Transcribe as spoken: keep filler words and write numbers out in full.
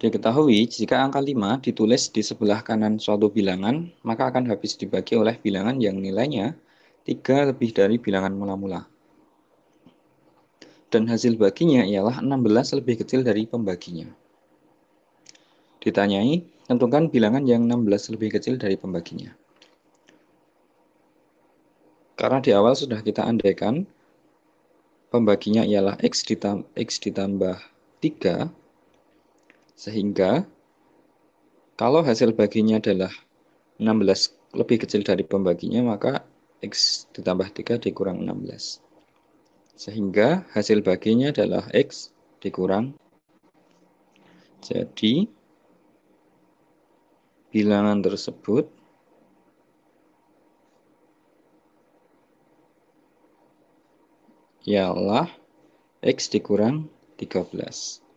Diketahui jika angka lima ditulis di sebelah kanan suatu bilangan, maka akan habis dibagi oleh bilangan yang nilainya tiga lebih dari bilangan mula-mula. Dan hasil baginya ialah enam belas lebih kecil dari pembaginya. Ditanyai, tentukan bilangan yang enam belas lebih kecil dari pembaginya. Karena di awal sudah kita andaikan, pembaginya ialah X ditambah, X ditambah tiga, sehingga kalau hasil baginya adalah enam belas lebih kecil dari pembaginya, maka X ditambah tiga dikurang enam belas. Sehingga hasil baginya adalah X dikurang. Jadi, bilangan tersebut ialah X dikurang tiga belas.